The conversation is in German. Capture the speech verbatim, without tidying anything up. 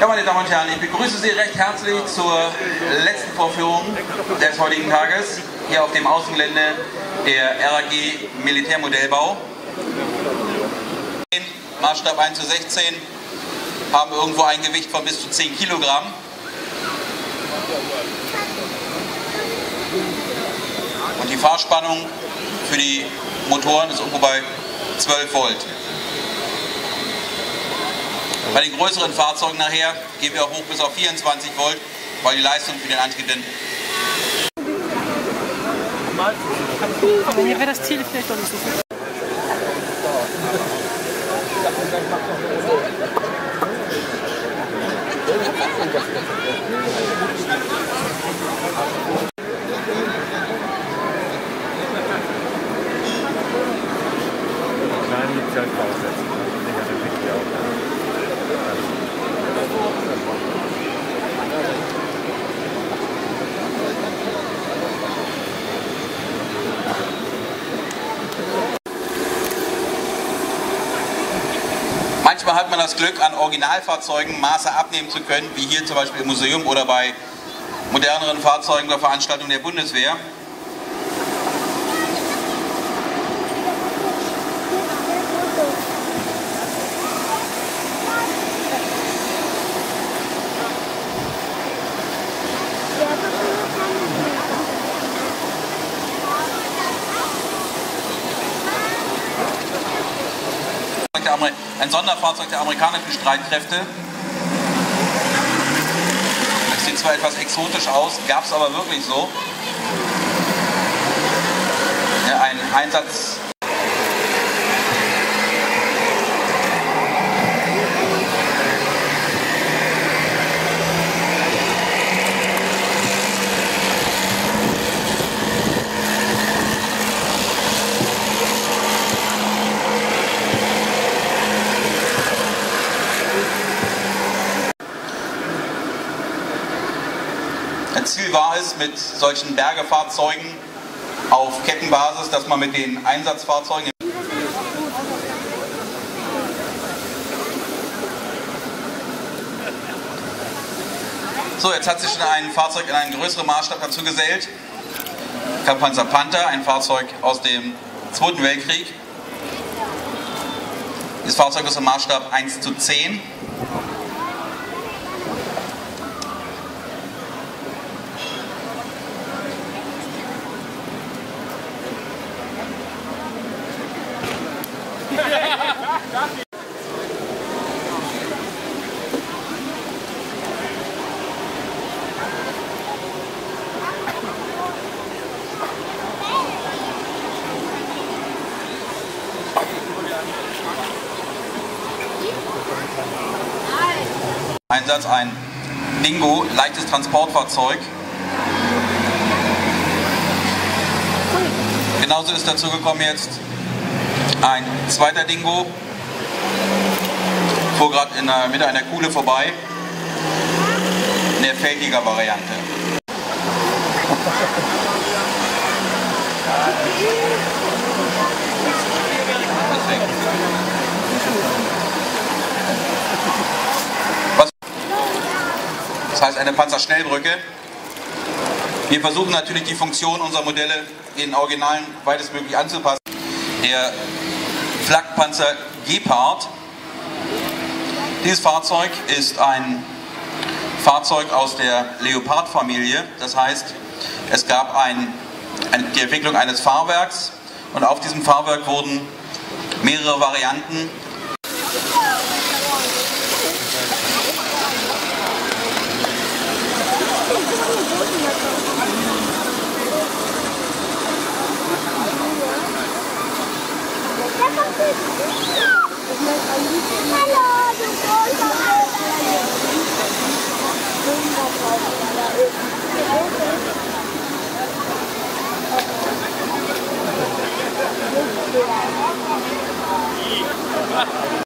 Ja, meine Damen und Herren, ich begrüße Sie recht herzlich zur letzten Vorführung des heutigen Tages hier auf dem Außengelände der R A G Militärmodellbau. Maßstab eins zu sechzehn haben irgendwo ein Gewicht von bis zu zehn Kilogramm. Und die Fahrspannung für die Motoren ist irgendwo bei zwölf Volt. Bei den größeren Fahrzeugen nachher gehen wir auch hoch bis auf vierundzwanzig Volt, weil die Leistung für den Antrieb dann... Aber mir wäre das Ziel vielleicht doch nicht so viel. Manchmal hat man das Glück, an Originalfahrzeugen Maße abnehmen zu können, wie hier zum Beispiel im Museum oder bei moderneren Fahrzeugen bei Veranstaltungen der Bundeswehr. Ein Sonderfahrzeug der amerikanischen Streitkräfte. Das sieht zwar etwas exotisch aus, gab es aber wirklich so. Ja, ein Einsatz. Ziel war es, mit solchen Bergefahrzeugen auf Kettenbasis, dass man mit den Einsatzfahrzeugen... So, jetzt hat sich schon ein Fahrzeug in einen größeren Maßstab dazu gesellt. Kampfpanzer Panther, ein Fahrzeug aus dem Zweiten Weltkrieg. Das Fahrzeug ist im Maßstab eins zu zehn. Einsatz ein Dingo, leichtes Transportfahrzeug. Genauso ist dazu gekommen jetzt ein zweiter Dingo. Fuhr gerade in der Mitte einer Kuhle vorbei. In der Feldjäger-Variante. Das heißt eine Panzerschnellbrücke. Wir versuchen natürlich die Funktion unserer Modelle den Originalen weitestmöglich anzupassen. Der Flakpanzer Gepard. Dieses Fahrzeug ist ein Fahrzeug aus der Leopard-Familie. Das heißt, es gab ein, ein, die Entwicklung eines Fahrwerks und auf diesem Fahrwerk wurden mehrere Varianten. Hallo,